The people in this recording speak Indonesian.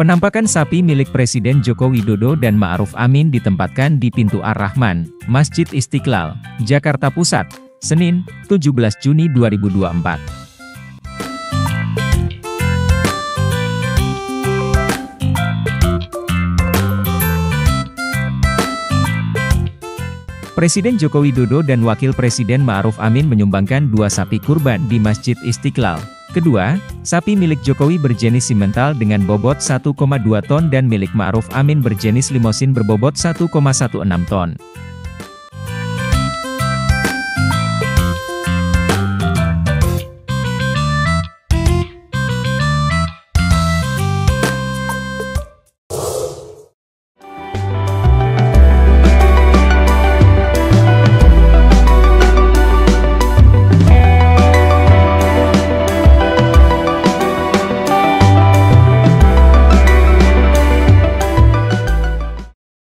Penampakan sapi milik Presiden Joko Widodo dan Ma'ruf Amin ditempatkan di Pintu Ar-Rahman, Masjid Istiqlal, Jakarta Pusat, Senin, 17 Juni 2024. Presiden Joko Widodo dan Wakil Presiden Ma'ruf Amin menyumbangkan dua sapi kurban di Masjid Istiqlal. Kedua, sapi milik Jokowi berjenis simental dengan bobot 1,2 ton dan milik Ma'ruf Amin berjenis limosin berbobot 1,16 ton.